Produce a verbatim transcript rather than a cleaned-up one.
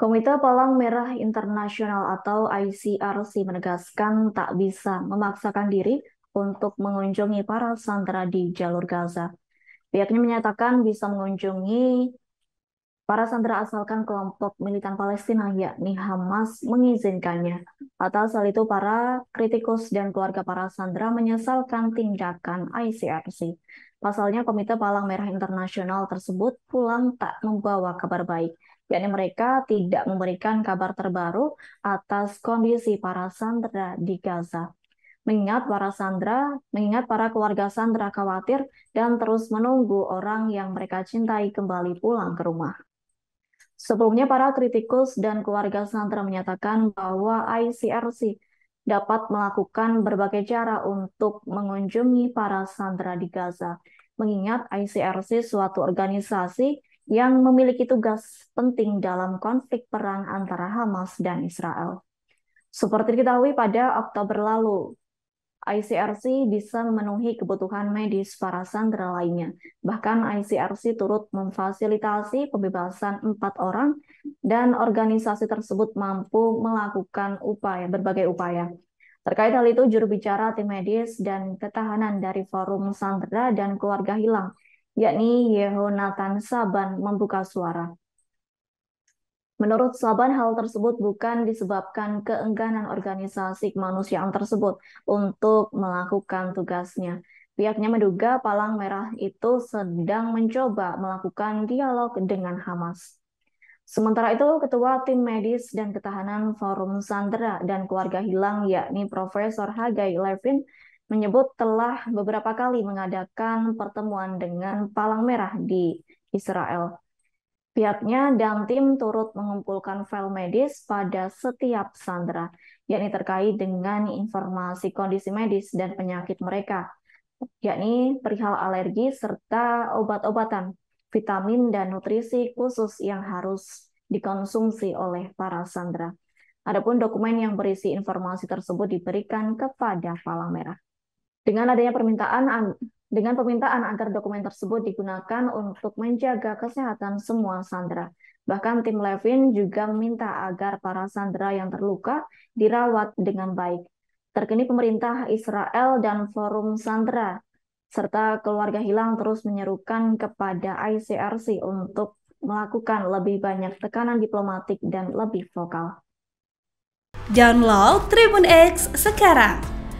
Komite Palang Merah Internasional atau I C R C menegaskan tak bisa memaksakan diri untuk mengunjungi para sandera di jalur Gaza. Pihaknya menyatakan bisa mengunjungi para sandera asalkan kelompok militan Palestina yakni Hamas mengizinkannya. Atas hal itu, para kritikus dan keluarga para sandera menyesalkan tindakan I C R C. Pasalnya, Komite Palang Merah Internasional tersebut pulang tak membawa kabar baik, yakni mereka tidak memberikan kabar terbaru atas kondisi para sandera di Gaza. Mengingat para sandera, mengingat para keluarga sandera khawatir dan terus menunggu orang yang mereka cintai kembali pulang ke rumah. Sebelumnya, para kritikus dan keluarga sandera menyatakan bahwa I C R C dapat melakukan berbagai cara untuk mengunjungi para sandera di Gaza, mengingat I C R C suatu organisasi yang memiliki tugas penting dalam konflik perang antara Hamas dan Israel. Seperti diketahui pada Oktober lalu, I C R C bisa memenuhi kebutuhan medis para sandera lainnya. Bahkan I C R C turut memfasilitasi pembebasan empat orang dan organisasi tersebut mampu melakukan upaya berbagai upaya. Terkait hal itu, juru bicara tim medis dan ketahanan dari Forum Sandera dan Keluarga Hilang, yakni Yehonatan Saban, membuka suara. Menurut Saban, hal tersebut bukan disebabkan keengganan organisasi kemanusiaan tersebut untuk melakukan tugasnya. Pihaknya menduga Palang Merah itu sedang mencoba melakukan dialog dengan Hamas. Sementara itu, Ketua Tim Medis dan Ketahanan Forum Sandera dan Keluarga Hilang yakni Profesor Hagai Levin menyebut telah beberapa kali mengadakan pertemuan dengan Palang Merah di Israel. Pihaknya dan tim turut mengumpulkan file medis pada setiap sandera, yakni terkait dengan informasi kondisi medis dan penyakit mereka, yakni perihal alergi serta obat-obatan, vitamin dan nutrisi khusus yang harus dikonsumsi oleh para sandera. Adapun dokumen yang berisi informasi tersebut diberikan kepada Palang Merah. Dengan adanya permintaan Dengan permintaan agar dokumen tersebut digunakan untuk menjaga kesehatan semua sandera. Bahkan tim Levin juga meminta agar para sandera yang terluka dirawat dengan baik. Terkini pemerintah Israel dan Forum Sandera, serta Keluarga Hilang terus menyerukan kepada I C R C untuk melakukan lebih banyak tekanan diplomatik dan lebih vokal. Download Tribun X sekarang.